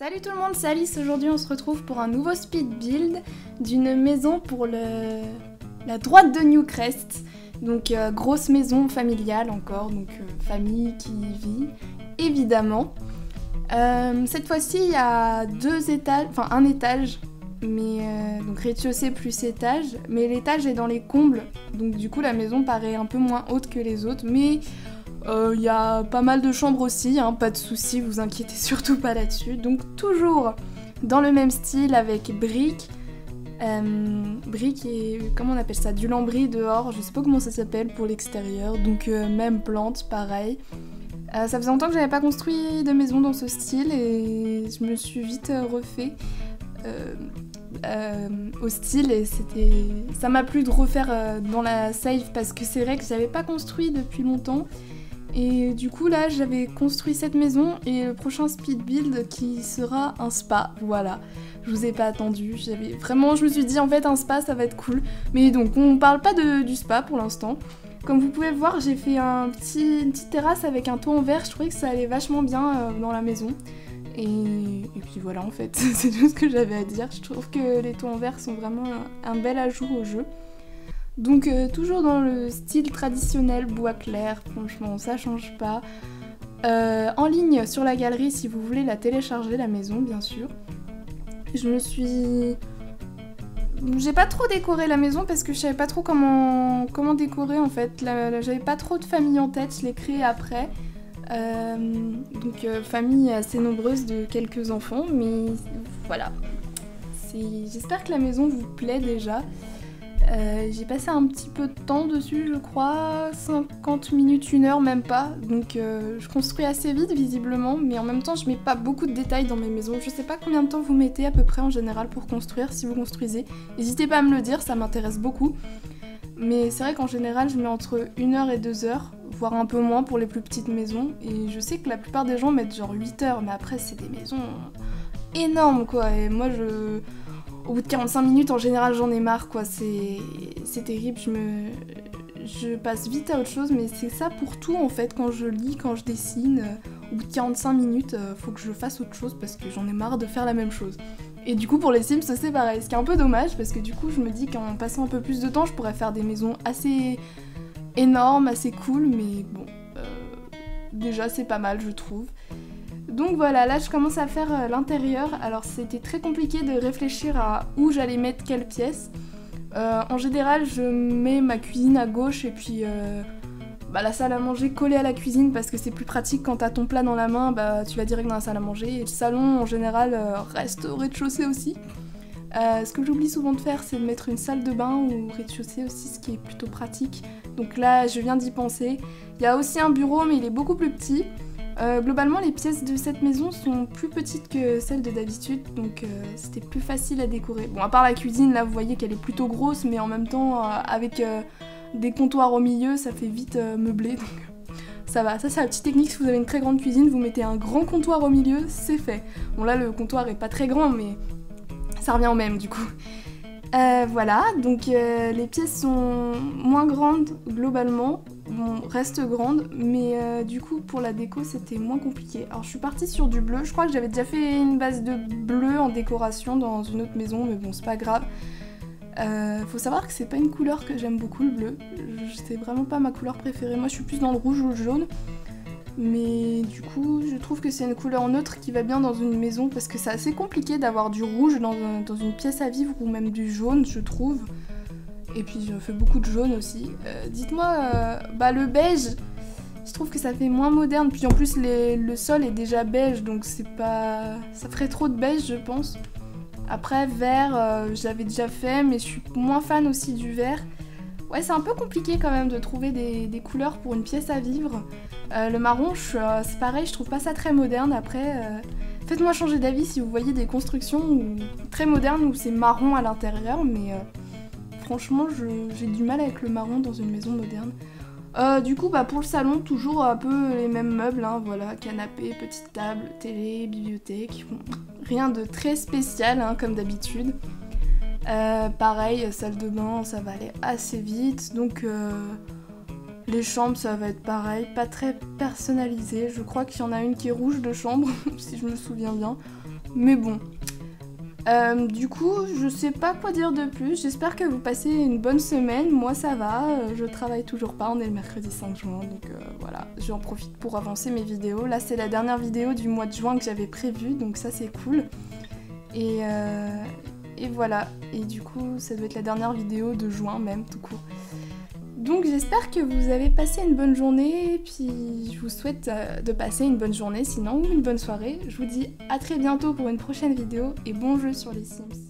Salut tout le monde, c'est Alice. Aujourd'hui on se retrouve pour un nouveau speed build d'une maison pour la droite de Newcrest. Donc grosse maison familiale encore, donc famille qui y vit, évidemment. Cette fois-ci il y a deux étages, enfin un étage, mais donc rez-de-chaussée plus étage, mais l'étage est dans les combles, donc du coup la maison paraît un peu moins haute que les autres, mais y a pas mal de chambres aussi, hein, pas de soucis, vous inquiétez surtout pas là-dessus. Donc toujours dans le même style avec briques, et comment on appelle ça, du lambris dehors, je sais pas comment ça s'appelle pour l'extérieur, donc même plante, pareil. Ça faisait longtemps que j'avais pas construit de maison dans ce style et je me suis vite refait au style et ça m'a plu de refaire dans la save parce que c'est vrai que j'avais pas construit depuis longtemps. Et du coup là j'avais construit cette maison et le prochain speed build qui sera un spa, voilà. Je vous ai pas attendu, vraiment je me suis dit en fait un spa ça va être cool. Mais donc on parle pas du spa pour l'instant. Comme vous pouvez le voir j'ai fait une petite terrasse avec un toit en verre, je trouvais que ça allait vachement bien dans la maison. Et puis voilà en fait, c'est tout ce que j'avais à dire, je trouve que les toits en verre sont vraiment un bel ajout au jeu. Donc toujours dans le style traditionnel bois clair, franchement ça change pas. En ligne sur la galerie si vous voulez la télécharger la maison bien sûr. J'ai pas trop décoré la maison parce que je savais pas trop comment décorer en fait. J'avais pas trop de famille en tête, je l'ai créée après. Donc famille assez nombreuse de quelques enfants, mais voilà. J'espère que la maison vous plaît déjà. J'ai passé un petit peu de temps dessus, je crois, 50 minutes, 1 heure, même pas. Donc je construis assez vite visiblement, mais en même temps je mets pas beaucoup de détails dans mes maisons. Je sais pas combien de temps vous mettez à peu près en général pour construire, si vous construisez. N'hésitez pas à me le dire, ça m'intéresse beaucoup. Mais c'est vrai qu'en général je mets entre 1 heure et 2 heures, voire un peu moins pour les plus petites maisons. Et je sais que la plupart des gens mettent genre 8 heures, mais après c'est des maisons énormes quoi. Et moi au bout de 45 minutes, en général, j'en ai marre, quoi. C'est terrible, je passe vite à autre chose, mais c'est ça pour tout, en fait. Quand je lis, quand je dessine, au bout de 45 minutes, faut que je fasse autre chose parce que j'en ai marre de faire la même chose. Et du coup, pour les Sims, c'est pareil, ce qui est un peu dommage, parce que du coup, je me dis qu'en passant un peu plus de temps, je pourrais faire des maisons assez énormes, assez cool, mais bon, déjà, c'est pas mal, je trouve. Donc voilà, là je commence à faire l'intérieur, alors c'était très compliqué de réfléchir à où j'allais mettre quelle pièce. En général je mets ma cuisine à gauche et puis la salle à manger collée à la cuisine parce que c'est plus pratique quand t'as ton plat dans la main, bah tu vas direct dans la salle à manger. Et le salon en général reste au rez-de-chaussée aussi. Ce que j'oublie souvent de faire c'est de mettre une salle de bain au rez-de-chaussée aussi, ce qui est plutôt pratique. Donc là je viens d'y penser. Il y a aussi un bureau mais il est beaucoup plus petit. Globalement les pièces de cette maison sont plus petites que celles de d'habitude donc c'était plus facile à décorer. Bon à part la cuisine là vous voyez qu'elle est plutôt grosse mais en même temps avec des comptoirs au milieu ça fait vite meubler donc ça va. Ça c'est la petite technique, si vous avez une très grande cuisine vous mettez un grand comptoir au milieu c'est fait. Bon là le comptoir est pas très grand mais ça revient au même du coup. Voilà donc les pièces sont moins grandes globalement. Bon, reste grande, mais du coup pour la déco c'était moins compliqué. Alors je suis partie sur du bleu, je crois que j'avais déjà fait une base de bleu en décoration dans une autre maison, mais bon c'est pas grave. Faut savoir que c'est pas une couleur que j'aime beaucoup le bleu, c'est vraiment pas ma couleur préférée, moi je suis plus dans le rouge ou le jaune. Mais du coup je trouve que c'est une couleur neutre qui va bien dans une maison parce que c'est assez compliqué d'avoir du rouge dans une pièce à vivre ou même du jaune je trouve. Et puis je fais beaucoup de jaune aussi. Dites-moi, le beige, je trouve que ça fait moins moderne. Puis en plus le sol est déjà beige, donc c'est pas, ça ferait trop de beige je pense. Après vert, j'avais déjà fait, mais je suis moins fan aussi du vert. Ouais c'est un peu compliqué quand même de trouver des couleurs pour une pièce à vivre. Le marron, c'est pareil, je trouve pas ça très moderne. Après, faites-moi changer d'avis si vous voyez des constructions très modernes où c'est marron à l'intérieur, mais... Franchement, j'ai du mal avec le marron dans une maison moderne. Du coup, pour le salon, toujours un peu les mêmes meubles. Hein, voilà, canapé, petite table, télé, bibliothèque. Bon, rien de très spécial, hein, comme d'habitude. Pareil, salle de bain, ça va aller assez vite. Donc, les chambres, ça va être pareil. Pas très personnalisé. Je crois qu'il y en a une qui est rouge de chambre, si je me souviens bien. Mais bon. Du coup, je sais pas quoi dire de plus. J'espère que vous passez une bonne semaine. Moi, ça va. Je travaille toujours pas. On est le mercredi 5 juin. Donc voilà, j'en profite pour avancer mes vidéos. Là, c'est la dernière vidéo du mois de juin que j'avais prévue. Donc ça, c'est cool. Et voilà. Et du coup, ça doit être la dernière vidéo de juin même, tout court. Donc j'espère que vous avez passé une bonne journée. Et puis, je vous souhaite de passer une bonne journée, sinon, ou une bonne soirée. Je vous dis à très bientôt pour une prochaine vidéo. Et bon jeu sur les Sims.